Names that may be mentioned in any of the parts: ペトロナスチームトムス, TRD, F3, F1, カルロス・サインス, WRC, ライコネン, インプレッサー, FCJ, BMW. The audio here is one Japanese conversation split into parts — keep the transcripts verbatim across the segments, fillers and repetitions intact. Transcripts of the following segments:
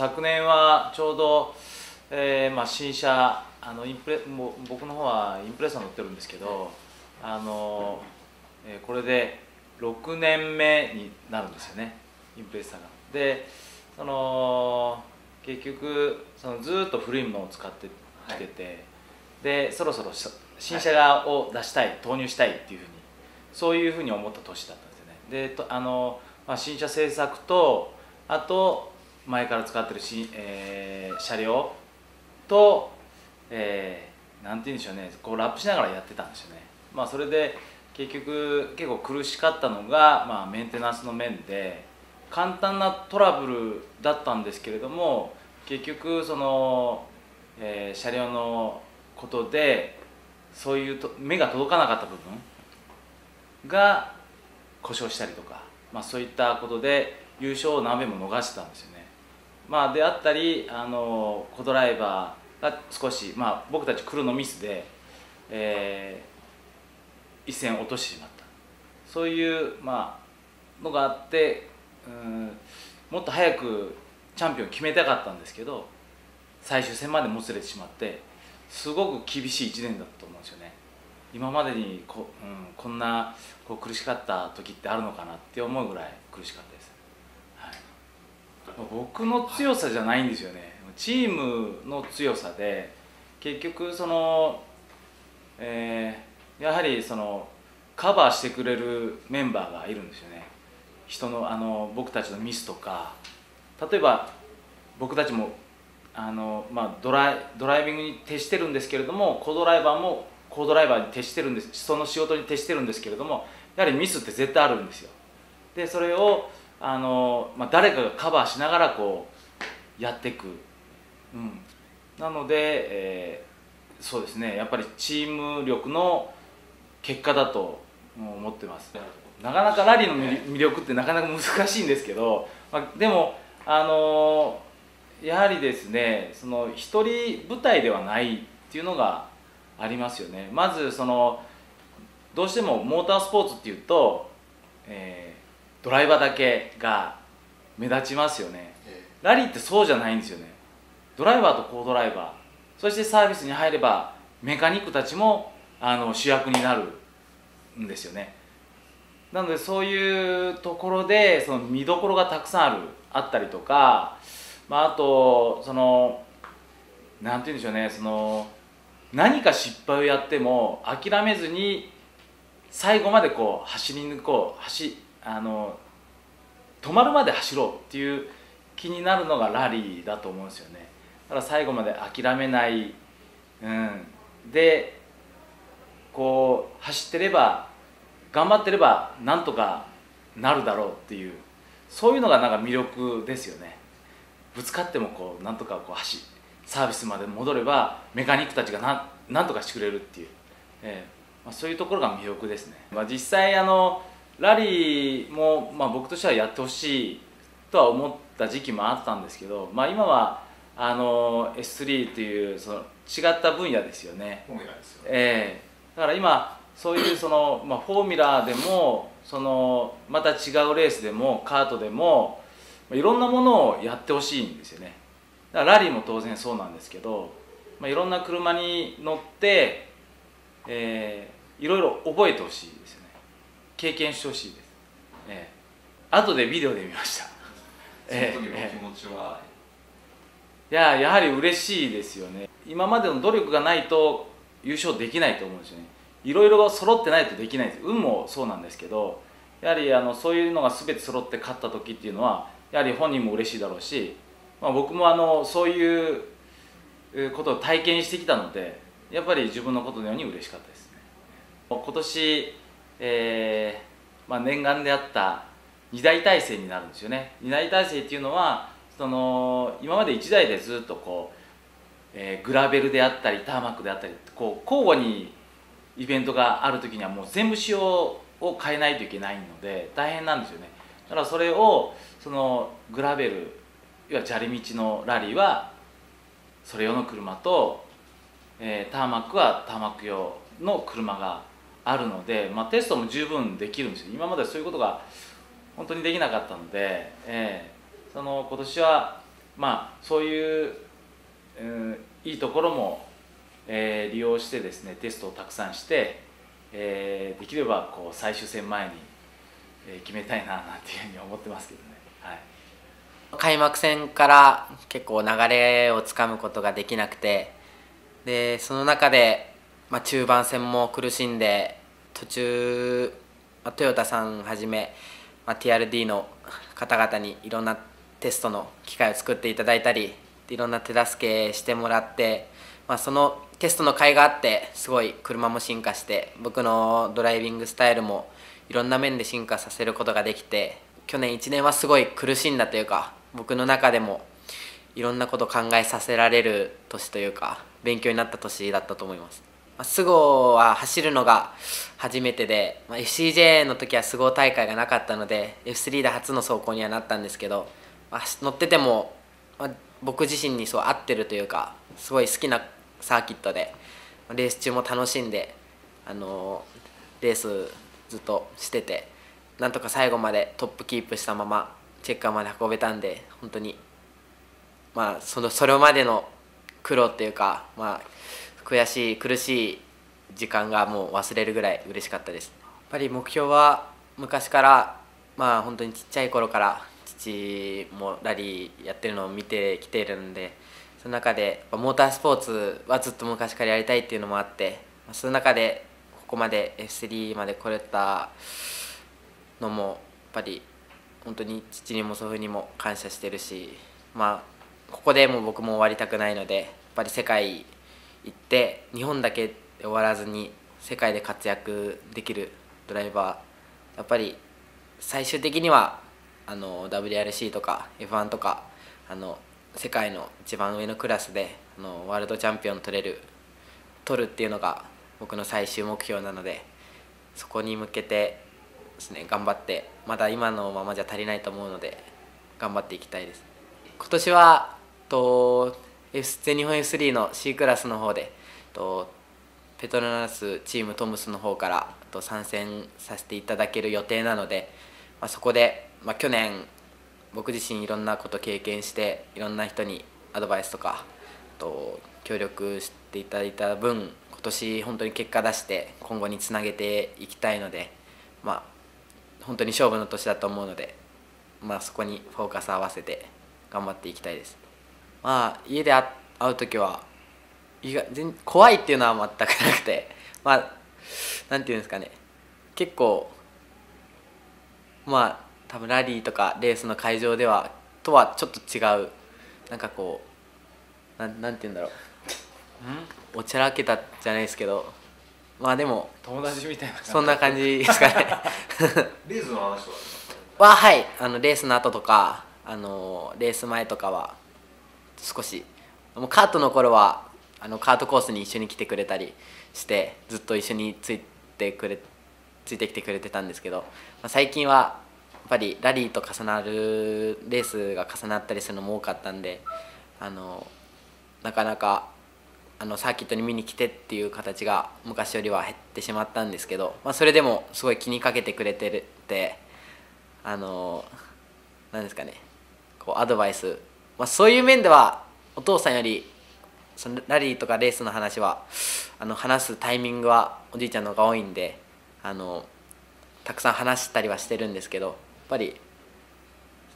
昨年はちょうど、えーまあ、新車あのインプレも僕の方はインプレッサー乗ってるんですけど、あの、えー、これでろくねんめになるんですよね、インプレッサーが。でその結局そのずっと古いものを使ってきてて、はい、でそろそろ新車を出したい、はい、投入したいっていうふうに、そういうふうに思った年だったんですよね。でとあの、まあ、新車製作とあと前から使ってるし、えー、車両と、えー、なんて言うんでしょうね、こうラップしながらやってたんですよね。まあ、それで結局結構苦しかったのが、まあ、メンテナンスの面で簡単なトラブルだったんですけれども、結局その、えー、車両のことでそういうと目が届かなかった部分が故障したりとか、まあ、そういったことで優勝を何べんも逃してたんですよね。まあ、であったりあのコドライバーが少し、まあ、僕たちクルーのミスで、えー、一線を落としてしまった、そういう、まあのがあって、うん、もっと早くチャンピオンを決めたかったんですけど、最終戦までもつれてしまって、すごく厳しいいちねんだったと思うんですよね。今までに こ,、うん、こんなこう苦しかった時ってあるのかなって思うぐらい苦しかったです。はい、僕の強さじゃないんですよね、チームの強さで。結局その、えー、やはりそのカバーしてくれるメンバーがいるんですよね。人のあの僕たちのミスとか、例えば僕たちもあの、まあ、ドライ、ドライビングに徹してるんですけれども、コードライバーもコードライバーに徹してるんです、その仕事に徹してるんですけれども、やはりミスって絶対あるんですよ。でそれをあの、まあ、誰かがカバーしながらこうやっていく、うん、なので、えー、そうですね、やっぱりチーム力の結果だと思ってます。なかなかラリーの魅力ってなかなか難しいんですけど、まあ、でもあのやはりですね、その一人舞台ではないっていうのがありますよね。まずそのどうしてもモータースポーツっていうと、えー、ドライバーだけが目立ちますよね。ラリーってそうじゃないんですよね。ドライバーとコードライバー、そしてサービスに入ればメカニックたちもあの主役になるんですよね。なのでそういうところでその見どころがたくさんあるあったりとか、まあ、あとそのなんて言うんでしょうね、その何か失敗をやっても諦めずに最後までこう走り抜こう、走あの止まるまで走ろうっていう気になるのがラリーだと思うんですよね。だから最後まで諦めない、うん、でこう走ってれば、頑張ってればなんとかなるだろうっていう、そういうのがなんか魅力ですよね。ぶつかってもこうなんとかこう走る、サービスまで戻ればメカニックたちが な, なんとかしてくれるっていう、えーまあ、そういうところが魅力ですね。まあ、実際あのラリーも、まあ、僕としてはやってほしいとは思った時期もあったんですけど、まあ、今はあの エススリー というその違った分野ですよね。えー、だから今そういうその、まあ、フォーミュラーでもそのまた違うレースでもカートでもいろんなものをやってほしいんですよね。だからラリーも当然そうなんですけど、まあ、いろんな車に乗って、えー、いろいろ覚えてほしいですよね。経験してほしいです。えー、後でビデオで見ました。その時のお気持ちは、えー、いややはり嬉しいですよね。今までの努力がないと優勝できないと思うんですよね。いろいろ揃ってないとできないです。運もそうなんですけど、やはりあのそういうのが全て揃って勝った時っていうのはやはり本人も嬉しいだろうし、まあ、僕もあのそういうことを体験してきたので、やっぱり自分のことのように嬉しかったですね。今年、えーまあ、念願であったに大体制になるんですよね。に大体制っていうのはその今までいち台でずっとこう、えー、グラベルであったりターマックであったりこう交互にイベントがある時にはもう全部仕様を変えないといけないので大変なんですよね。だからそれをそのグラベル、いわゆる砂利道のラリーはそれ用の車と、えー、ターマックはターマック用の車があるので、まあ、テストも十分できるんですよ。今まではそういうことが本当にできなかったので、えー、その今年は、まあそういう、うん、いいところも、えー、利用してですねテストをたくさんして、えー、できればこう最終戦前に決めたいななんていうふうに思ってますけどね、はい、開幕戦から結構流れをつかむことができなくて、でその中で、まあ、中盤戦も苦しんで途中、まあ、トヨタさんはじめ、まあ、ティーアールディー の方々にいろんなテストの機会を作っていただいたりいろんな手助けしてもらって、まあ、そのテストの甲斐があってすごい車も進化して僕のドライビングスタイルもいろんな面で進化させることができて、去年いちねんはすごい苦しんだというか僕の中でもいろんなことを考えさせられる年というか勉強になった年だったと思います。まあ、スゴは走るのが初めてで、まあ、エフシージェー の時はスゴ大会がなかったので エフスリー で初の走行にはなったんですけど、まあ、乗ってても、まあ、僕自身にそう合ってるというかすごい好きなサーキットでレース中も楽しんで、あのー、レースずっとしててなんとか最後までトップキープしたままチェッカーまで運べたんで、本当にまあそのそれまでの苦労というか、まあ、悔しい苦しい時間がもう忘れるぐらい嬉しかったです。やっぱり目標は昔から、まあ、本当にちっちゃい頃から父もラリーやってるのを見てきているんで、その中でモータースポーツはずっと昔からやりたいっていうのもあって、その中でここまで エフスリー まで来れたのもやっぱり本当に父にも祖父にも感謝してるし、まあここでもう僕も終わりたくないので、やっぱり世界行って日本だけで終わらずに世界で活躍できるドライバー、やっぱり最終的にはあの ダブリューアールシー とか エフワン とかあの世界の一番上のクラスであのワールドチャンピオン取れる取るっていうのが僕の最終目標なので、そこに向けてですね頑張って、まだ今のままじゃ足りないと思うので頑張っていきたいです。今年はと全日本 エフスリー の C クラスの方でとペトロナスチームトムスの方からと参戦させていただける予定なので、まあ、そこで、まあ、去年僕自身いろんなこと経験していろんな人にアドバイスとかと協力していただいた分、今年本当に結果出して今後につなげていきたいので、まあ本当に勝負の年だと思うので、まあ、そこにフォーカス合わせて頑張っていきたいです。まあ家で会う時は怖いっていうのは全くなくて、まあ何て言うんですかね、結構まあ多分ラリーとかレースの会場ではとはちょっと違う、なんかこう な, なんて言うんだろう、んおちゃらけたじゃないですけど、まあでも友達みたいなそんな感じですかねレースの話とかははい、あのレースの後とかあのレース前とかは少しもうカートの頃はあのカートコースに一緒に来てくれたりしてずっと一緒についてくれついてきてくれてたんですけど、まあ、最近はやっぱりラリーと重なるレースが重なったりするのも多かったんで、あのなかなかあのサーキットに見に来てっていう形が昔よりは減ってしまったんですけど、まあ、それでもすごい気にかけてくれてるってあのなんですかね、こうアドバイス、まあ、そういう面ではお父さんよりそのラリーとかレースの話はあの話すタイミングはおじいちゃんの方が多いんで、あのたくさん話したりはしてるんですけど。やっぱり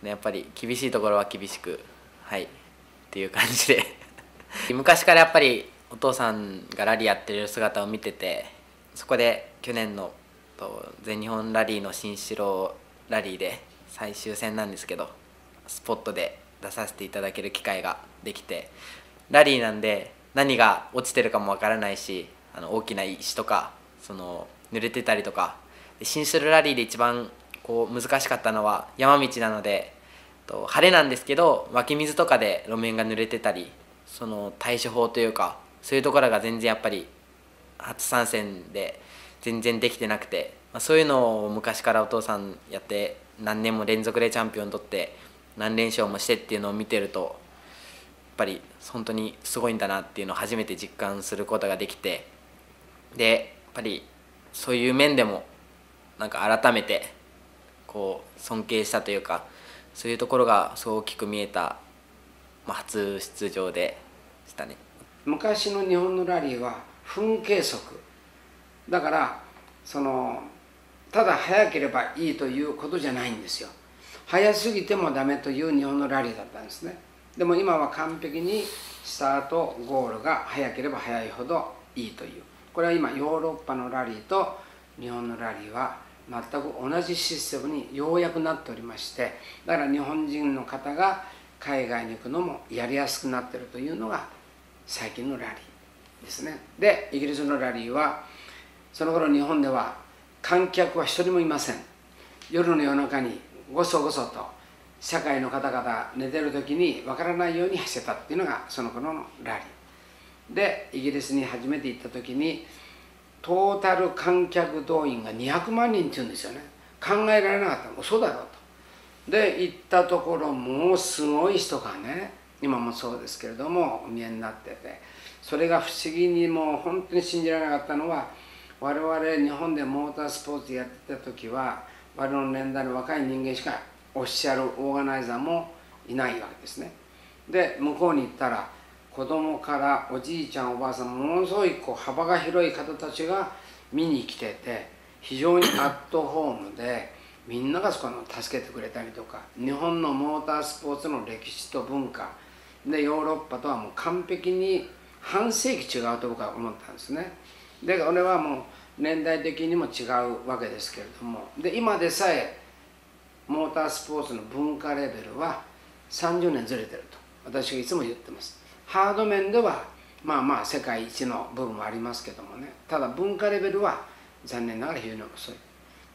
やっぱり厳しいところは厳しく、はいっていう感じで昔からやっぱりお父さんがラリーやってる姿を見てて、そこで去年の全日本ラリーの新城ラリーで最終戦なんですけどスポットで出させていただける機会ができて、ラリーなんで何が落ちてるかもわからないし、あの大きな石とかその濡れてたりとかで、新城ラリーで一番こう難しかったのは山道なのでと晴れなんですけど湧き水とかで路面が濡れてたり、その対処法というかそういうところが全然やっぱり初参戦で全然できてなくて、まあ、そういうのを昔からお父さんやって何年も連続でチャンピオン取って何連勝もしてっていうのを見てるとやっぱり本当にすごいんだなっていうのを初めて実感することができて、でやっぱりそういう面でもなんか改めてこう尊敬したというかそういうところがすごく大きく見えたまあ、初出場でしたね。昔の日本のラリーは分計測だから、そのただ速ければいいということじゃないんですよ。速すぎてもダメという日本のラリーだったんですね。でも今は完璧にスタートゴールが速ければ速いほどいいという、これは今ヨーロッパのラリーと日本のラリーは全く同じシステムにようやくなっておりまして、だから日本人の方が海外に行くのもやりやすくなっているというのが最近のラリーですね。でイギリスのラリーはその頃日本では観客は一人もいません。夜の夜中にごそごそと社会の方々寝てる時にわからないように走ったっていうのがその頃のラリーで、イギリスに初めて行った時にトータル観客動員がにひゃくまんにんっていうんですよね。考えられなかった、嘘だろと。で行ったところもうすごい人がね、今もそうですけれどもお見えになってて、それが不思議にもう本当に信じられなかったのは、我々日本でモータースポーツやってた時は我々の年代の若い人間しかオフィシャルオーガナイザーもいないわけですね。で向こうに行ったら子供からおじいちゃんおばあさん、ものすごいこう幅が広い方たちが見に来てて、非常にアットホームでみんながそこの助けてくれたりとか、日本のモータースポーツの歴史と文化でヨーロッパとはもう完璧に半世紀違うと僕は思ったんですね。で俺はもう年代的にも違うわけですけれども、で今でさえモータースポーツの文化レベルはさんじゅうねんずれてると私がいつも言ってます。ハード面ではまあまあ世界一の部分はありますけどもね、ただ文化レベルは残念ながら非常に遅い。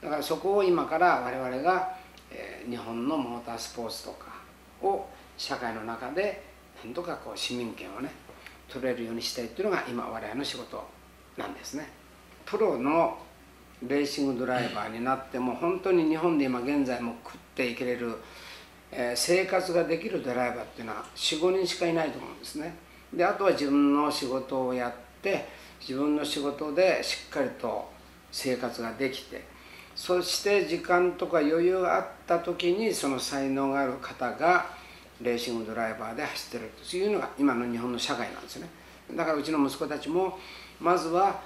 だからそこを今から我々が、えー、日本のモータースポーツとかを社会の中でなんとかこう市民権をね取れるようにしたいっていうのが今我々の仕事なんですね。プロのレーシングドライバーになっても本当に日本で今現在も食っていけれる、えー、生活ができるドライバーっていうのはよん、ごにんしかいないと思うんですね。であとは自分の仕事をやって自分の仕事でしっかりと生活ができて、そして時間とか余裕があった時にその才能がある方がレーシングドライバーで走ってるというのが今の日本の社会なんですね。だからうちの息子たちもまずは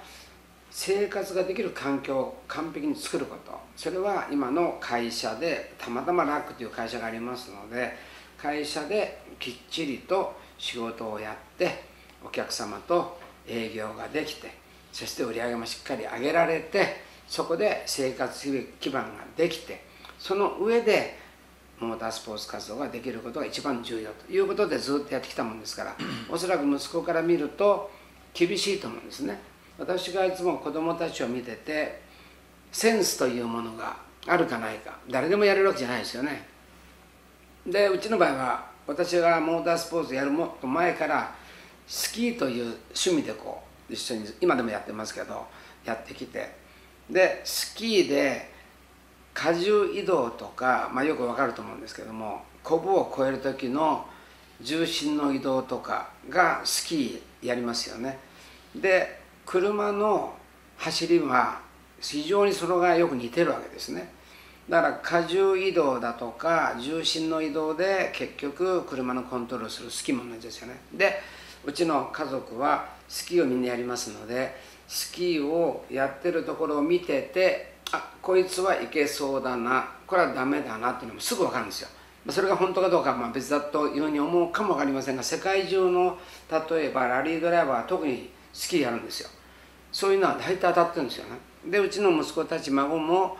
生活ができる環境を完璧に作ること、それは今の会社でたまたまラックという会社がありますので、会社できっちりと仕事をやってお客様と営業ができて、そして売り上げもしっかり上げられて、そこで生活基盤ができて、その上でモータースポーツ活動ができることが一番重要ということでずっとやってきたもんですから、おそらく息子から見ると厳しいと思うんですね。私がいつも子供たちを見てて、センスというものがあるかないか、誰でもやれるわけじゃないですよね。でうちの場合は私がモータースポーツやるもっと前からスキーという趣味でこう一緒に今でもやってますけどやってきて、でスキーで荷重移動とか、まあ、よくわかると思うんですけども、コブを越える時の重心の移動とかがスキーやりますよね。で車の走りは非常にそれがよく似てるわけですね。だから荷重移動だとか重心の移動で結局車のコントロールするスキーも同じですよね。でうちの家族はスキーをみんなやりますので、スキーをやってるところを見てて、あこいつはいけそうだな、これはダメだなっていうのもすぐ分かるんですよ。それが本当かどうかはまあ別だというふうに思うかも分かりませんが、世界中の例えばラリードライバーは特にスキーやるんですよ。そういうのは大体当たってるんですよね。でうちの息子たち孫も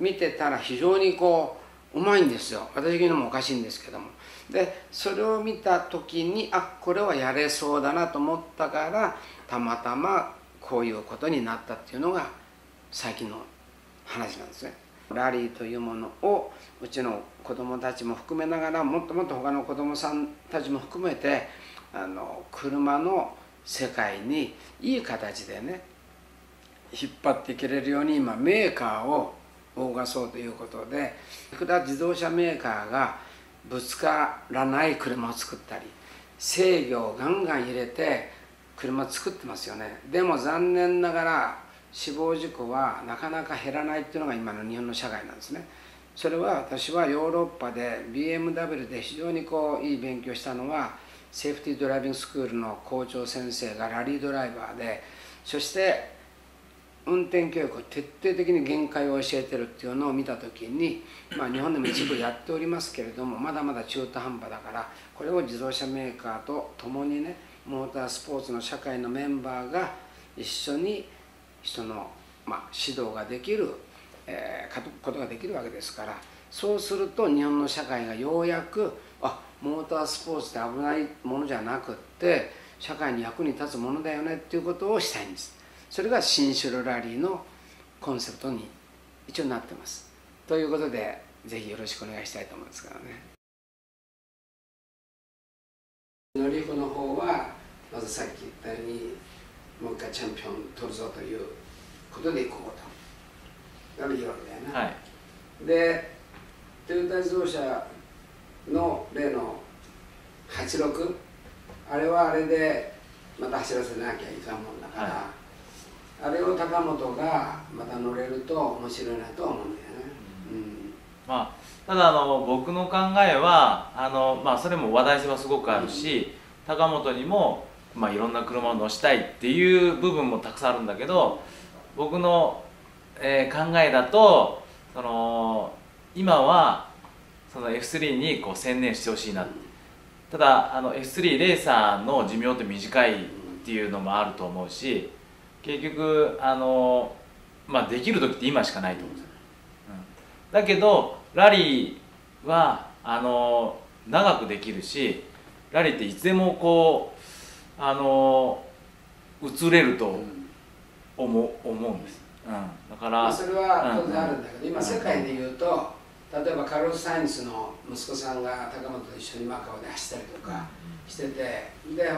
見てたら非常にこううまいんですよ。私的にもおかしいんですけども、でそれを見た時にあこれはやれそうだなと思ったから、たまたまこういうことになったっていうのが最近の話なんですね。ラリーというものをうちの子どもたちも含めながら、もっともっと他の子どもさんたちも含めて、あの車の世界にいい形でね引っ張っていけれるように今メーカーを動かそうということで、いくら自動車メーカーがぶつからない車を作ったり制御をガンガン入れて車を作ってますよね。でも残念ながら死亡事故はなかなか減らないっていうのが今の日本の社会なんですね。それは私はヨーロッパで ビーエムダブリュー で非常にこういい勉強したのは、セーフティードライビングスクールの校長先生がラリードライバーで、そして運転教育を徹底的に限界を教えてるっていうのを見た時に、まあ、日本でも一部やっておりますけれども、まだまだ中途半端だから、これを自動車メーカーと共にね、モータースポーツの社会のメンバーが一緒に人の、まあ、指導ができる、えー、ことができるわけですから、そうすると日本の社会がようやく、あ、モータースポーツって危ないものじゃなくって社会に役に立つものだよねっていうことをしたいんです。それが新城ラリーのコンセプトに一応なってます。ということで、ぜひよろしくお願いしたいと思うんですけどね。乗り子の方はまずさっき言ったように、もう一回チャンピオン取るぞということでいこうと、だからいいわけだよね。はい、でトヨタ自動車の例のはちじゅうろく、あれはあれでまた走らせなきゃいかんもんだから、はい、あれを高本がまた乗れると面白いなと思うんだよね。うん、まあ、ただあの僕の考えはあの、まあ、それも話題性はすごくあるし、うん、高本にも、まあ、いろんな車を乗したいっていう部分もたくさんあるんだけど、僕の、えー、考えだとその今はその エフスリー にこう専念してほしいな、うん、ただあの エフスリー レーサーの寿命って短いっていうのもあると思うし、結局あの、まあ、できる時って今しかないと思うんですよ、うん、だけどラリーはあの長くできるし、ラリーっていつでもこうあの移れると 思, 思うんです、うん、だからそれは当然あるんだけど、うん、今世界でいうと、例えばカルロス・サインスの息子さんが高本と一緒にマカオで走ったりとかしてて、で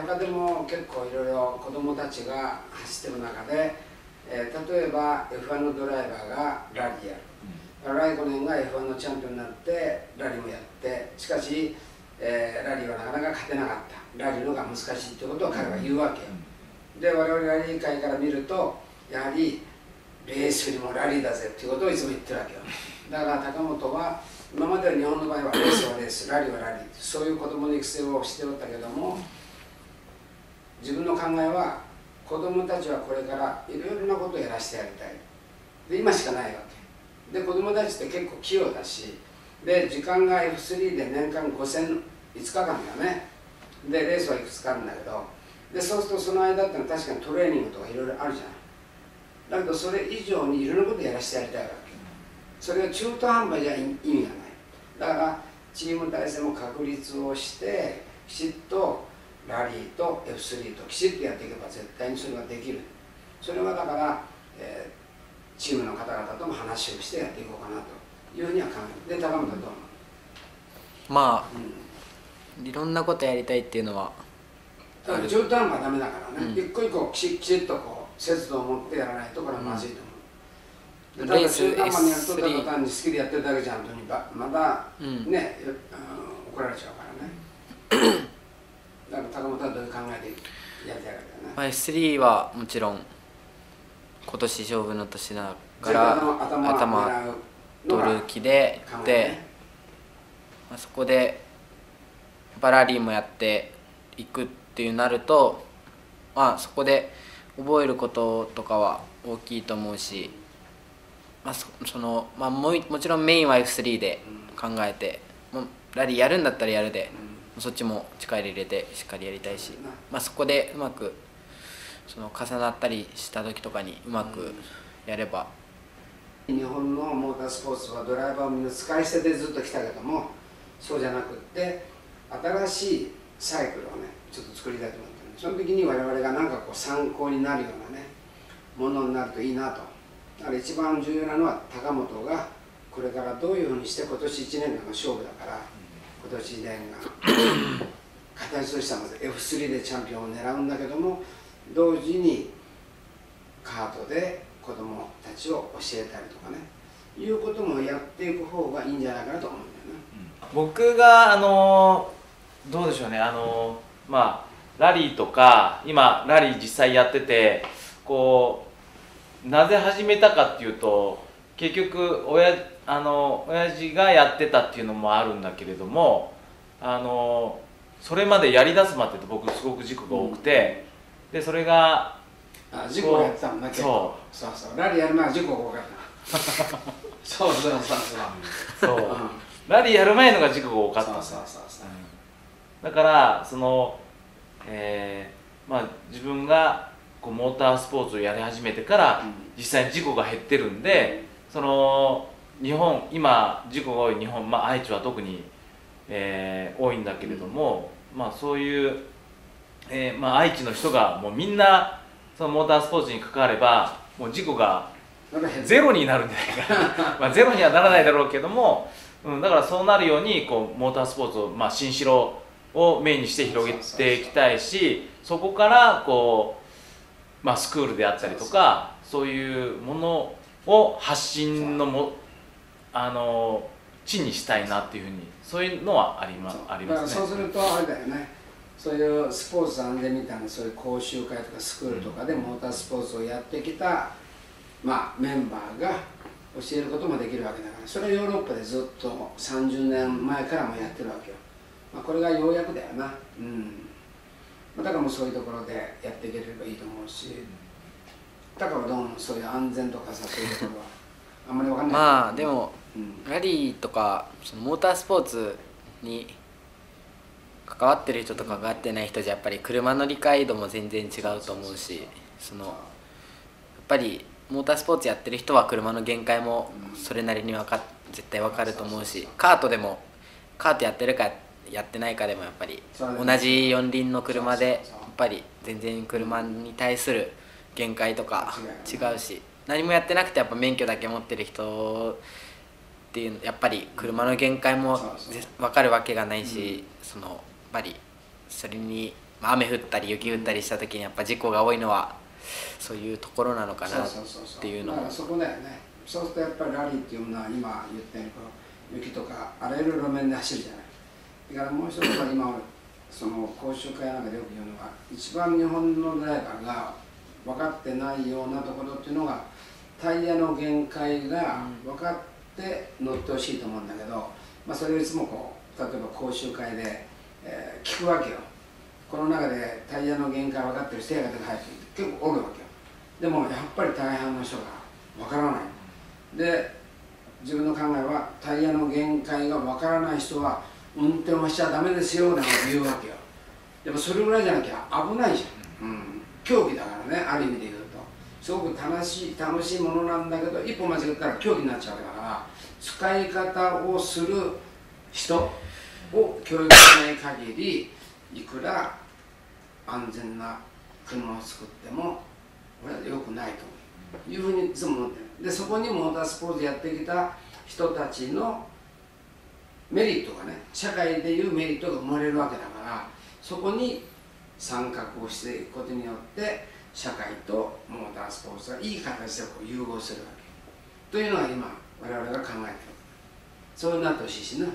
他でも結構いろいろ子どもたちが走ってる中で、えー、例えば エフワン のドライバーがラリーやる、ライコネンが エフワン のチャンピオンになってラリーもやって、しかし、えー、ラリーはなかなか勝てなかった、ラリーのが難しいってことを彼は言うわけよ。で我々ラリー界から見ると、やはりレースよりもラリーだぜっていうことをいつも言ってるわけよ。だから高本は今までは日本の場合はレースはレース、ラリーはラリー、そういう子どもの育成をしておったけども、自分の考えは子どもたちはこれからいろいろなことをやらせてやりたい、で今しかないわけで、子どもたちって結構器用だし、で時間が エフスリー で年間ごせん、いつかかんだよね。でレースはいくつかあるんだけど、でそうするとその間ってのは確かにトレーニングとかいろいろあるじゃない。だけどそれ以上にいろんなことをやらせてやりたいわけ。それが中途半端じゃ意味がない。だからチーム体制も確立をして、きちっとラリーと エフスリー ときちっとやっていけば絶対にそれができる。それはだから、えー、チームの方々とも話をしてやっていこうかなというふうには考えて。で高本はどう思う？まあ、うん、いろんなことやりたいっていうのはだから中途半端はダメだからね、うん、一個一個きち、きちっとこう節度を持ってやらないとこれはまずいと思う。うん、ただ中途半端にやるとただ単に好きでやってるだけじゃんとにばまたね、うん、怒られちゃうからね。だから高本はどういう考えでやりたいかだよね。まあ エフスリー はもちろん今年勝負の年だから頭取る気で、ね、で、まあ、そこでラリーもやっていくっていうなると、まあそこで覚えることとかは大きいと思うし。まあそのまあ、も, もちろんメインは エフスリー で考えて、もうラリーやるんだったらやるで、うん、そっちも力入れてしっかりやりたいし、まあ、そこでうまくその重なったりした時とかにうまくやれば、うん、日本のモータースポーツはドライバーをみんな使い捨てでずっと来たけども、そうじゃなくって新しいサイクルをねちょっと作りたいと思ってるんで、その時に我々が何かこう参考になるようなねものになるといいなと。だから一番重要なのは高本がこれからどういうふうにして今年いちねんかんの勝負だから、今年いちねんかん形としてはまず エフスリー でチャンピオンを狙うんだけども、同時にカートで子どもたちを教えたりとかねいうこともやっていく方がいいんじゃないかなと思うんだよね。僕があのどうでしょうね、あのまあラリーとか今ラリー実際やっててこう。なぜ始めたかっていうと、結局親あの親父がやってたっていうのもあるんだけれども、あのそれまでやりだすまでって僕すごく事故が多くて、うん、でそれがあ事故をやってたもんね。そうそうそうラリーやる前は事故が多かったそうそうそうそうそうラリーやる前のが事故が多かったんですよ。だからその、えーまあ、自分がこうモータースポーツをやり始めてから、うん、実際に事故が減ってるんで、うん、その日本今事故が多い日本、まあ、愛知は特に、えー、多いんだけれども、うん、まあ、そういう、えーまあ、愛知の人がもうみんなそのモータースポーツに関わればもう事故がゼロになるんじゃないかなまあゼロにはならないだろうけども、うん、だからそうなるようにこうモータースポーツを、まあ、新城をメインにして広げていきたいし、そこからこう、まあ、スクールであったりとかそういうものを発信のもあの地にしたいなっていうふうにそういうのはありますね。そうするとあれだよね、そういうスポーツ安全みたいなそういう講習会とかスクールとかでモータースポーツをやってきた、まあ、メンバーが教えることもできるわけだから、それヨーロッパでずっとさんじゅうねんまえからもやってるわけよ。まあ、これがようやくだよな、うん、だからもうそういうところでやっていければいいと思うし、だからどうもそういう安全とかさそういうところはあんまり分かんないまあでも、うん、ラリーとかそのモータースポーツに関わってる人と関わってない人じゃやっぱり車の理解度も全然違うと思うし、そのやっぱりモータースポーツやってる人は車の限界もそれなりに分か絶対分かると思うし、カートでもカートやってるかやってないかでもやっぱり同じ四輪の車でやっぱり全然車に対する限界とか違うし、何もやってなくてやっぱ免許だけ持ってる人っていうやっぱり車の限界も分かるわけがないし、そのやっぱりそれに雨降ったり雪降ったりした時にやっぱ事故が多いのはそういうところなのかなっていうのも。そうするとやっぱりラリーっていうのは今言ったように雪とかあらゆる路面で走るじゃない。だからもう一つは今その講習会なんかでよく言うのが、一番日本のドライバーが分かってないようなところっていうのがタイヤの限界が分かって乗ってほしいと思うんだけど、まあ、それをいつもこう例えば講習会で、えー、聞くわけよ。この中でタイヤの限界分かってる人やがて入って結構おるわけよ。でもやっぱり大半の人が分からないで、自分の考えはタイヤの限界が分からない人は運転はしちゃダメですよなんて言うわけよ。でもそれぐらいじゃなきゃ危ないじゃん、うん、競技だからね、ある意味で言うとすごく楽しい楽しいものなんだけど、一歩間違ったら競技になっちゃうわけだから、使い方をする人を教育しない限りいくら安全な車を作っても俺は良くないというふうにいつも思ってる。でそこにモータースポーツやってきた人たちのメリットがね、社会でいうメリットが生まれるわけだから、そこに参画をしていくことによって社会とモータースポーツがいい形でこう融合するわけというのが今我々が考えている。そういうなってほしいしな。